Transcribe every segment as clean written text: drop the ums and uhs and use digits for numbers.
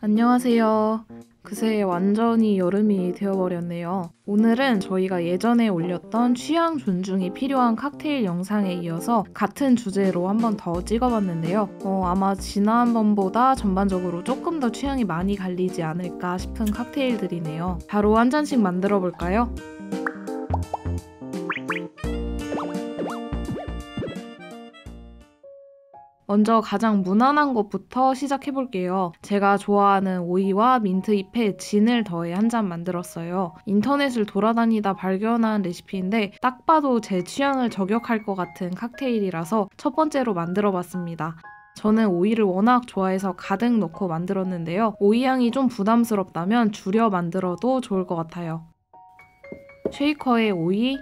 안녕하세요. 그새 완전히 여름이 되어버렸네요. 오늘은 저희가 예전에 올렸던 취향 존중이 필요한 칵테일 영상에 이어서 같은 주제로 한 번 더 찍어봤는데요. 아마 지난번보다 전반적으로 조금 더 취향이 많이 갈리지 않을까 싶은 칵테일들이네요. 바로 한 잔씩 만들어 볼까요? 먼저 가장 무난한 것부터 시작해볼게요. 제가 좋아하는 오이와 민트잎에 진을 더해 한 잔 만들었어요. 인터넷을 돌아다니다 발견한 레시피인데 딱 봐도 제 취향을 저격할 것 같은 칵테일이라서 첫 번째로 만들어봤습니다. 저는 오이를 워낙 좋아해서 가득 넣고 만들었는데요. 오이 향이 좀 부담스럽다면 줄여 만들어도 좋을 것 같아요. 쉐이커에 오이,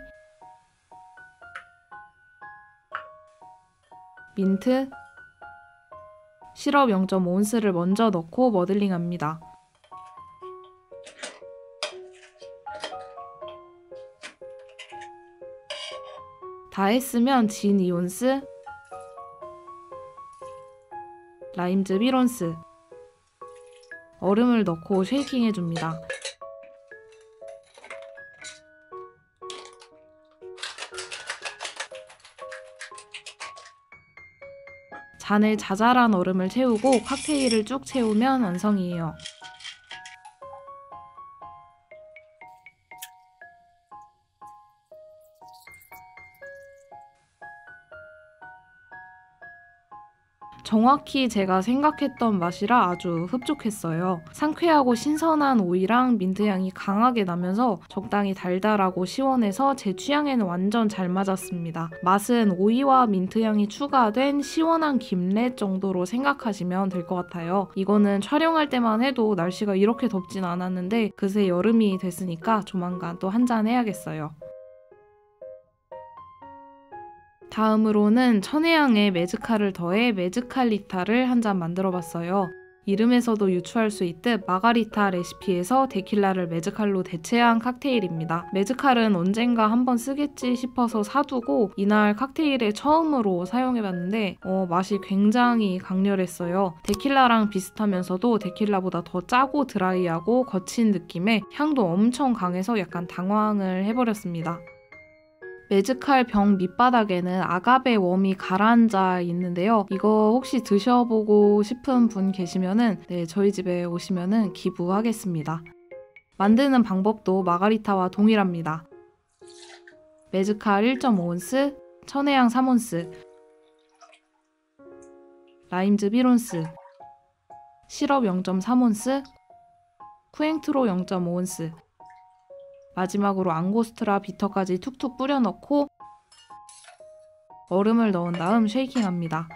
민트, 시럽 0.5온스를 먼저 넣고 머들링합니다. 다 했으면 진 2온스, 라임즙 1온스, 얼음을 넣고 쉐이킹해줍니다. 잔에 자잘한 얼음을 채우고 칵테일을 쭉 채우면 완성이에요. 정확히 제가 생각했던 맛이라 아주 흡족했어요. 상쾌하고 신선한 오이랑 민트향이 강하게 나면서 적당히 달달하고 시원해서 제 취향에는 완전 잘 맞았습니다. 맛은 오이와 민트향이 추가된 시원한 김렛 정도로 생각하시면 될 것 같아요. 이거는 촬영할 때만 해도 날씨가 이렇게 덥진 않았는데 그새 여름이 됐으니까 조만간 또 한 잔 해야겠어요. 다음으로는 천혜향의 메즈칼을 더해 메즈칼리타를 한 잔 만들어봤어요. 이름에서도 유추할 수 있듯 마가리타 레시피에서 데킬라를 메즈칼로 대체한 칵테일입니다. 메즈칼은 언젠가 한번 쓰겠지 싶어서 사두고 이날 칵테일에 처음으로 사용해봤는데 맛이 굉장히 강렬했어요. 데킬라랑 비슷하면서도 데킬라보다 더 짜고 드라이하고 거친 느낌에 향도 엄청 강해서 약간 당황을 해버렸습니다. 메즈칼 병 밑바닥에는 아가베 웜이 가라앉아 있는데요. 이거 혹시 드셔보고 싶은 분 계시면은 저희 집에 오시면은 기부하겠습니다. 만드는 방법도 마가리타와 동일합니다. 메즈칼 1.5온스, 천혜향 3온스, 라임즙 1온스, 시럽 0.3온스, 쿠앵트로 0.5온스, 마지막으로 앙고스트라 비터까지 툭툭 뿌려넣고 얼음을 넣은 다음 쉐이킹합니다.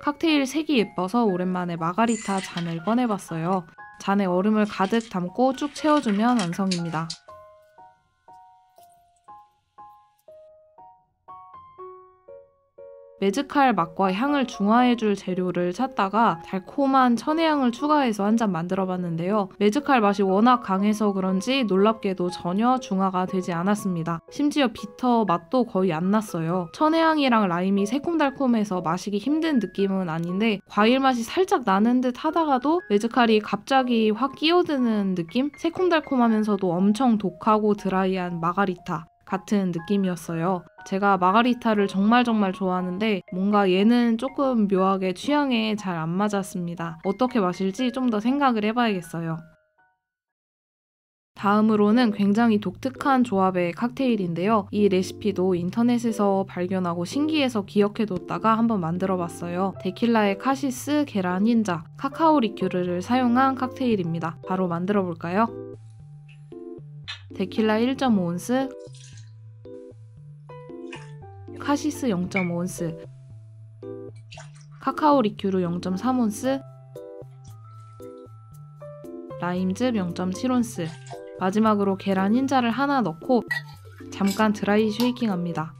칵테일 색이 예뻐서 오랜만에 마가리타 잔을 꺼내봤어요. 잔에 얼음을 가득 담고 쭉 채워주면 완성입니다. 메즈칼 맛과 향을 중화해줄 재료를 찾다가 달콤한 천혜향을 추가해서 한 잔 만들어봤는데요. 메즈칼 맛이 워낙 강해서 그런지 놀랍게도 전혀 중화가 되지 않았습니다. 심지어 비터 맛도 거의 안 났어요. 천혜향이랑 라임이 새콤달콤해서 마시기 힘든 느낌은 아닌데 과일 맛이 살짝 나는 듯 하다가도 메즈칼이 갑자기 확 끼어드는 느낌? 새콤달콤하면서도 엄청 독하고 드라이한 마가리타 같은 느낌이었어요. 제가 마가리타를 정말 좋아하는데 뭔가 얘는 조금 묘하게 취향에 잘 안 맞았습니다. 어떻게 마실지 좀 더 생각을 해봐야겠어요. 다음으로는 굉장히 독특한 조합의 칵테일인데요. 이 레시피도 인터넷에서 발견하고 신기해서 기억해뒀다가 한번 만들어봤어요. 데킬라의 카시스, 계란 흰자, 카카오 리큐르를 사용한 칵테일입니다. 바로 만들어볼까요? 데킬라 1.5온스, 카시스 0.5온스, 카카오 리큐르 0.3온스, 라임즙 0.7온스, 마지막으로 계란 흰자를 하나 넣고 잠깐 드라이 쉐이킹합니다.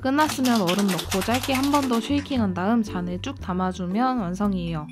끝났으면 얼음 넣고 짧게 한 번 더 쉐이킹한 다음 잔에 쭉 담아주면 완성이에요.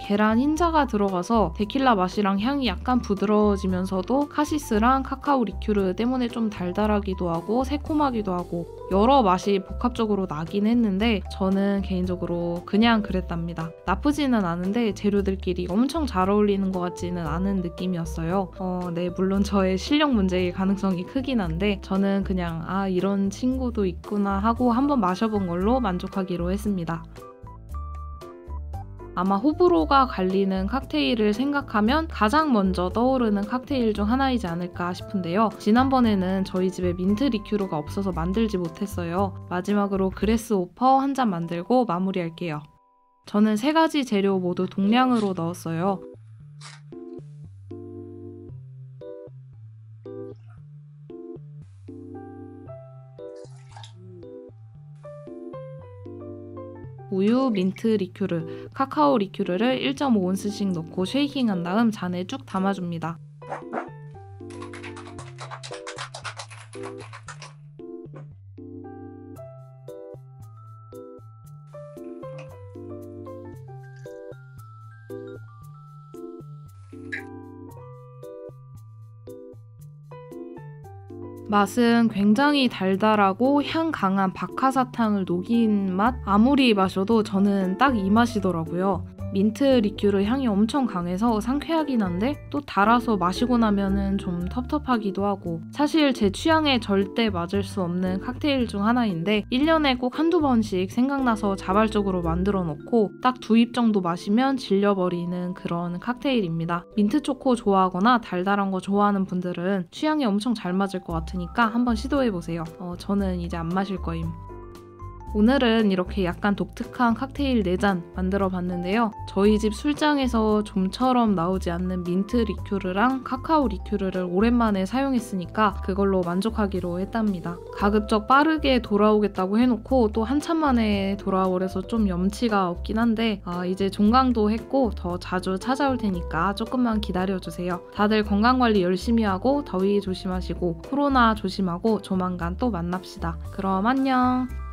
계란 흰자가 들어가서 데킬라 맛이랑 향이 약간 부드러워지면서도 카시스랑 카카오 리큐르 때문에 좀 달달하기도 하고 새콤하기도 하고 여러 맛이 복합적으로 나긴 했는데 저는 개인적으로 그냥 그랬답니다. 나쁘지는 않은데 재료들끼리 엄청 잘 어울리는 것 같지는 않은 느낌이었어요. 네, 물론 저의 실력 문제일 가능성이 크긴 한데 저는 그냥 아, 이런 친구도 있구나 하고 한번 마셔본 걸로 만족하기로 했습니다. 아마 호불호가 갈리는 칵테일을 생각하면 가장 먼저 떠오르는 칵테일 중 하나이지 않을까 싶은데요. 지난번에는 저희 집에 민트 리큐르가 없어서 만들지 못했어요. 마지막으로 그래스호퍼 한 잔 만들고 마무리할게요. 저는 3가지 재료 모두 동량으로 넣었어요. 우유, 민트 리큐르, 카카오 리큐르를 1.5온스씩 넣고 쉐이킹한 다음 잔에 쭉 담아줍니다. 맛은 굉장히 달달하고 향 강한 박하사탕을 녹인 맛? 아무리 마셔도 저는 딱 이 맛이더라고요. 민트 리큐르 향이 엄청 강해서 상쾌하긴 한데 또 달아서 마시고 나면은 좀 텁텁하기도 하고 사실 제 취향에 절대 맞을 수 없는 칵테일 중 하나인데 1년에 꼭 한두 번씩 생각나서 자발적으로 만들어 놓고 딱 2입 정도 마시면 질려버리는 그런 칵테일입니다. 민트 초코 좋아하거나 달달한 거 좋아하는 분들은 취향에 엄청 잘 맞을 것 같으니까 한번 시도해보세요. 저는 이제 안 마실 거임. 오늘은 이렇게 약간 독특한 칵테일 4잔 만들어 봤는데요. 저희 집 술장에서 좀처럼 나오지 않는 민트 리큐르랑 카카오 리큐르를 오랜만에 사용했으니까 그걸로 만족하기로 했답니다. 가급적 빠르게 돌아오겠다고 해놓고 또 한참 만에 돌아오래서 좀 염치가 없긴 한데 이제 종강도 했고 더 자주 찾아올 테니까 조금만 기다려주세요. 다들 건강관리 열심히 하고 더위 조심하시고 코로나 조심하고 조만간 또 만납시다. 그럼 안녕!